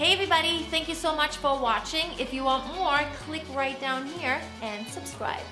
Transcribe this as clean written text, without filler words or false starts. Hey everybody, thank you so much for watching. If you want more, click right down here and subscribe.